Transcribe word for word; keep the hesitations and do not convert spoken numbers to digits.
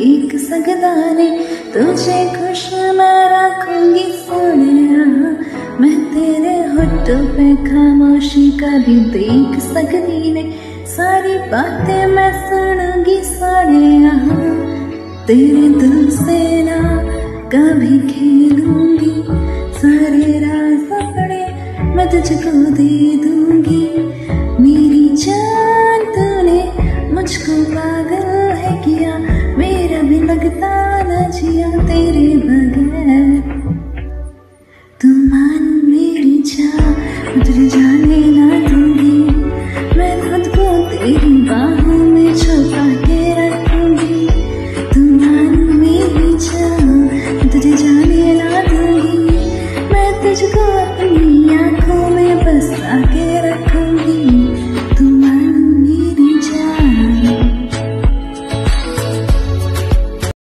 देख सकदा ने, तुझे खुश मैं रखूंगी सोनिया, मैं तेरे होठों पे खामोशी कभी देख सकदी ने, सारी बातें मैं सुनूंगी सोनिया, तेरे दिल से ना कभी खेलूंगी, सारे राज अपने मैं तुझको दे दूंगी। मेरी जान तूने मुझको पागल है किया, मेरा भी लगता न जिया।